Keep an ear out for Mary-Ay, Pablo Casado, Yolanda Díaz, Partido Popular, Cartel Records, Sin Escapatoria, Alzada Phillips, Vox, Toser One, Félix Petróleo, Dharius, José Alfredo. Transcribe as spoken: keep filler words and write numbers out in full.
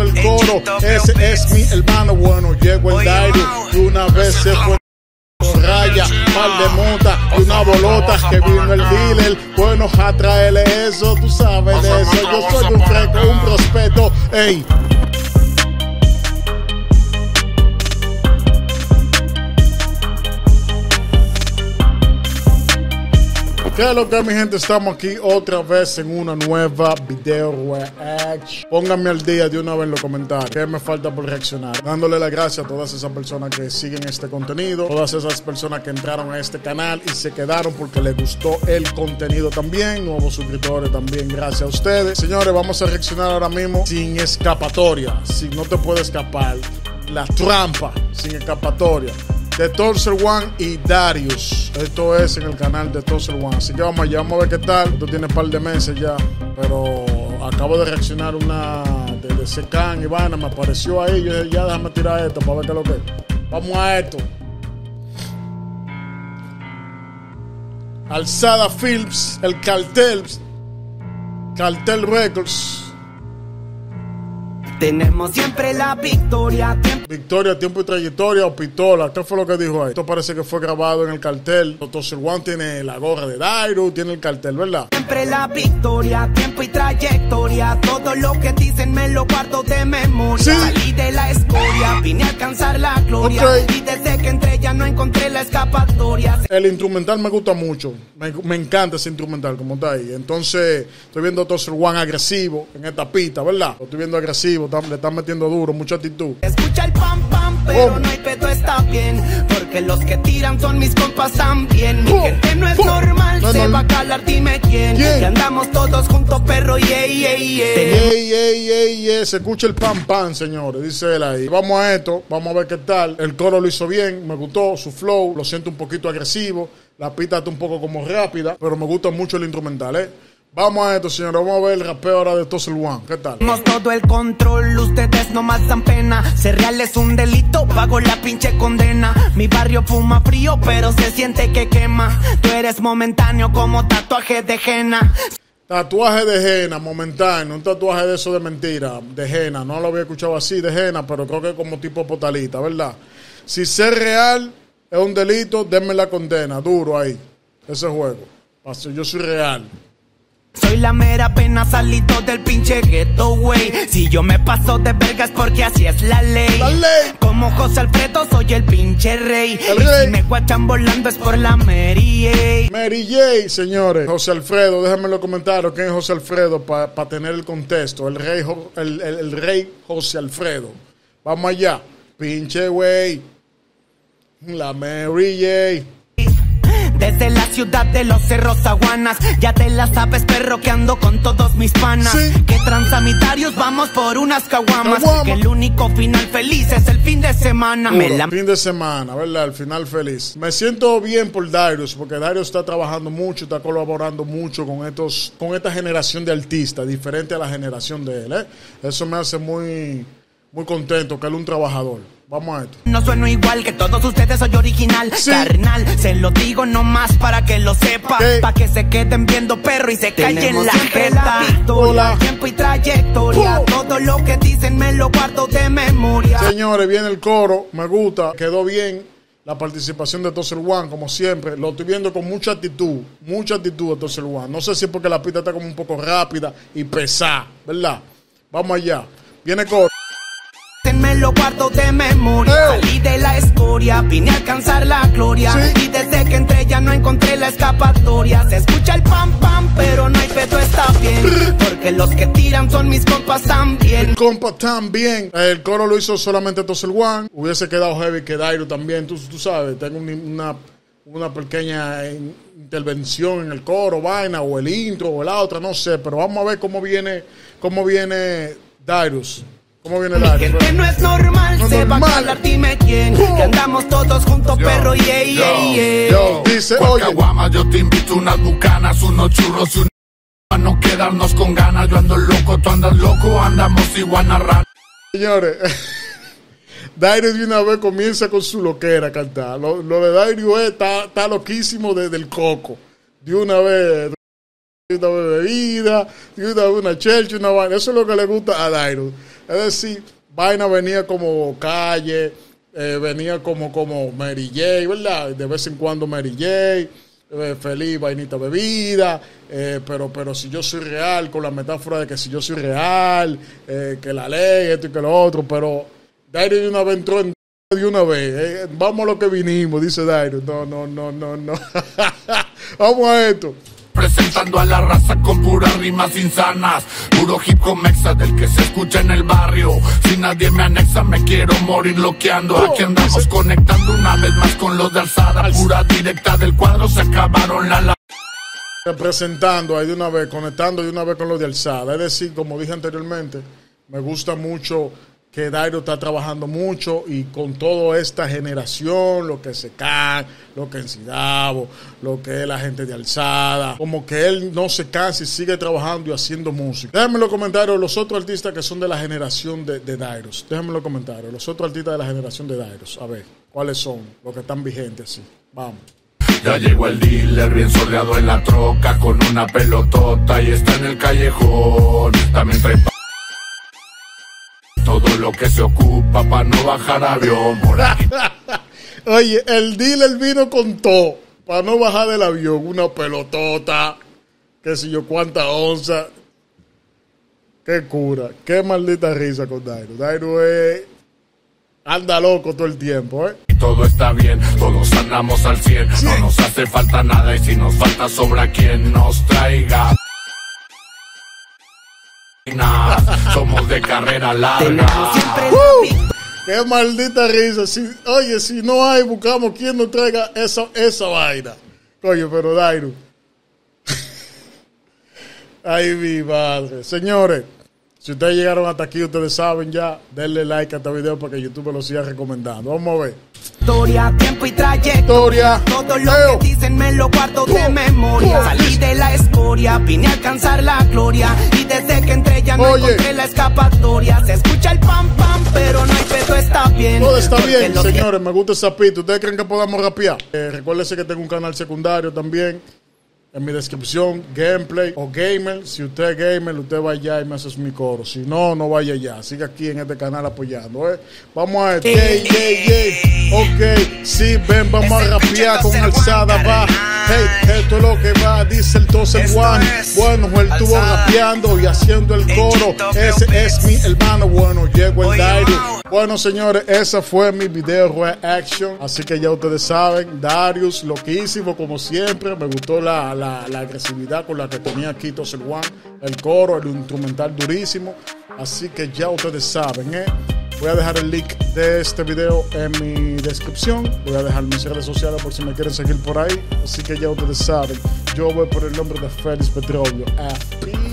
haciendo el coro. Ese es mi hermano bueno, llegó el Dharius y una vez se fue. Raya, mal de mota y una bolota que vino el dealer. Bueno, a traerle eso, tú sabes de eso. Yo soy un freco, un prospecto, ey. ¿Qué es lo que, mi gente? Estamos aquí otra vez en una nueva video reaction. Pónganme al día de una vez en los comentarios qué me falta por reaccionar. Dándole las gracias a todas esas personas que siguen este contenido, todas esas personas que entraron a este canal y se quedaron porque les gustó el contenido también. Nuevos suscriptores también, gracias a ustedes. Señores, vamos a reaccionar ahora mismo Sin Escapatoria. Si no te puede escapar, la trampa Sin Escapatoria, de Toser One y Dharius. Esto es en el canal de Toser One. Así que vamos allá, vamos a ver qué tal. Esto tiene un par de meses ya, pero acabo de reaccionar una de, de Secan, Ivana, me apareció ahí. Yo dije, ya déjame tirar esto para ver qué es lo que es. Vamos a esto. Alzada Phillips, el cartel, Cartel Records. Tenemos siempre la victoria. Victoria, tiempo y trayectoria o pistola. ¿Qué fue lo que dijo ahí? Esto parece que fue grabado en el cartel. Toser One tiene la gorra de Dharius, tiene el cartel, ¿verdad? Siempre la victoria, tiempo y trayectoria. Todo lo que dicen me lo guardo de memoria. ¿Sí? Salí de la escoria, vine a alcanzar la gloria. Okay. Y desde que entré ya no encontré la escapatoria. El instrumental me gusta mucho. Me, me encanta ese instrumental, como está ahí. Entonces, estoy viendo a Toser One agresivo en esta pista, ¿verdad? Lo estoy viendo agresivo. Le están metiendo duro, mucha actitud. Escucha el pam pam, pero oh, no hay pedo, está bien. Porque los que tiran son mis compas también. Mi oh, gente no es oh, normal, no, se no, va a calar, dime quién. Yeah. Y andamos todos juntos, perro, yeah, yeah, yeah. Ey, yeah, yeah, yeah. Se escucha el pam pam, señores, dice él ahí. Vamos a esto, vamos a ver qué tal. El coro lo hizo bien, me gustó su flow. Lo siento un poquito agresivo. La pita está un poco como rápida, pero me gusta mucho el instrumental, ¿eh? Vamos a esto, señores. Vamos a ver el rapeo ahora de Toser One. ¿Qué tal? Tenemos todo el control, ustedes no más dan pena. Ser real es un delito, pago la pinche condena. Mi barrio fuma frío, pero se siente que quema. Tú eres momentáneo como tatuaje de henna. Tatuaje de henna, momentáneo. Un tatuaje de eso de mentira, de henna. No lo había escuchado así, de henna, pero creo que como tipo potalita, ¿verdad? Si ser real es un delito, denme la condena. Duro ahí, ese juego. Yo soy real. Soy la mera pena, salito del pinche ghetto, güey. Si yo me paso de vergas porque así es la ley. La ley. Como José Alfredo soy el pinche rey. El rey. Y si me guachan volando es por la Mary-Ay. Mary-Ay, señores. José Alfredo, déjenme en los comentarios quién es José Alfredo para pa tener el contexto. El rey, el, el, el rey José Alfredo. Vamos allá. Pinche güey. La Mary-Ay. Desde la ciudad de los cerros aguanas, ya te la sabes, perro, que ando con todos mis panas. Sí. Que transamitarios vamos por unas caguamas. Caguama. Que el único final feliz es el fin de semana. Puro, la... Fin de semana, ¿verdad? El final feliz. Me siento bien por Dharius, porque Dharius está trabajando mucho, está colaborando mucho con estos, con esta generación de artistas, diferente a la generación de él, ¿eh? Eso me hace muy, muy contento, que él es un trabajador. Vamos a esto. No sueno igual que todos ustedes, soy original. Sí. Carnal, se lo digo nomás para que lo sepa. Okay. Para que se queden viendo, perro, y se callen la jeta. Hola. Tiempo y trayectoria. Uh. Todo lo que dicen me lo guardo de memoria. Señores, viene el coro. Me gusta. Quedó bien la participación de Toser One, como siempre. Lo estoy viendo con mucha actitud. Mucha actitud de Toser One. No sé si es porque la pista está como un poco rápida y pesada, ¿verdad? Vamos allá. Viene el coro. Me lo guardo de memoria. Hey. Salí de la escoria, vine a alcanzar la gloria. Sí. Y desde que entré ya no encontré la escapatoria. Se escucha el pam pam, pero no hay pedo, está bien. Porque los que tiran son mis compas también. Compas también. El coro lo hizo solamente Toser One. Hubiese quedado heavy que Dharius también. Tú, tú sabes, tengo una, una pequeña intervención en el coro, vaina, o el intro, o la otra, no sé. Pero vamos a ver cómo viene, cómo viene Dharius. ¿Cómo viene el aire? Que no es normal, no se normal. Va a calar, dime quién. Uh. Que andamos todos juntos, yo, perro, yeah, yeah, yeah. Yo, dice, oye. Guama, yo te invito unas bucanas, unos churros y una... A no quedarnos con ganas, yo ando loco, tú andas loco, andamos iguana rana. Señores, Dharius de una vez comienza con su loquera a cantar. Lo, lo de Dharius está, está loquísimo desde el coco. De una vez... una bebida, una chelcha, una vaina. Eso es lo que le gusta a Dharius. Es decir, Vaina venía como Calle, eh, venía como, como Mary-Ay, ¿verdad? De vez en cuando Mary-Ay, eh, Feliz, Vainita Bebida, eh, pero, pero si yo soy real, con la metáfora de que si yo soy real, eh, que la ley, esto y que lo otro, pero Dharius de una vez entró en de una vez, eh, vamos a lo que vinimos, dice Dharius. No, no, no, no, no. Vamos a esto. Presentando a la raza con puras rimas insanas, puro hip hop mexa del que se escucha en el barrio. Si nadie me anexa me quiero morir loqueando. Aquí andamos conectando una vez más con los de Alzada, pura directa del cuadro, se acabaron la la... Representando ahí de una vez, conectando de una vez con los de Alzada. Es decir, como dije anteriormente, me gusta mucho que Dharius está trabajando mucho y con toda esta generación, lo que se cae, lo que en Sidabo, lo que es la gente de Alzada, como que él no se cansa y sigue trabajando y haciendo música. Déjenme en los comentarios los otros artistas que son de la generación de, de Dharius. Déjenme en los comentarios los otros artistas de la generación de Dharius. A ver, ¿cuáles son los que están vigentes? Sí. Vamos. Ya llegó el dealer bien soleado en la troca con una pelotota y está en el callejón. También trae todo lo que se ocupa para no bajar avión. Oye, el dealer vino con todo para no bajar del avión. Una pelotota, qué sé yo cuántas onzas. Qué cura, qué maldita risa con Dharius. Dharius es... anda loco todo el tiempo, ¿eh? Y todo está bien, todos andamos al cien. Sí. No nos hace falta nada y si nos falta sobra quien nos traiga. Somos de carrera larga. Uh, ¡Qué maldita risa! Si, oye, si no hay, buscamos quien nos traiga esa, esa vaina. Oye, pero Dharius. Ay, mi madre. Señores, si ustedes llegaron hasta aquí, ustedes saben ya, denle like a este video para que YouTube lo siga recomendando. Vamos a ver. Historia, tiempo y trayectoria. Todo lo que dicen me lo guardo de memoria. Salí de la escoria, vine a alcanzar la gloria. Y desde que entré ya no encontré la escapatoria. Se escucha el pam pam, pero no hay pedo, está bien. Todo está bien, señores, me gusta el zapito. ¿Ustedes creen que podamos rapear? Eh, recuérdense que tengo un canal secundario también. En mi descripción, gameplay o gamer. Si usted es gamer, usted va allá y me haces mi coro. Si no, no vaya allá. Siga aquí en este canal apoyando, ¿eh? Vamos a esto. Hey, hey, hey. Ok, sí, ven, vamos a rapear con Alzada, va. Hey, esto es lo que va, dice el Toser One. Bueno, él estuvo rapeando y haciendo el coro. Ese es mi hermano. Bueno, llegó el Dharius. Bueno, señores, ese fue mi video reaction. Así que ya ustedes saben, Dharius, loquísimo como siempre. Me gustó la, la, la agresividad con la que tenía aquí Toser One. El coro, el instrumental durísimo. Así que ya ustedes saben, ¿eh? Voy a dejar el link de este video en mi descripción. Voy a dejar mis redes sociales por si me quieren seguir por ahí. Así que ya ustedes saben, yo voy por el nombre de Félix Petróleo. A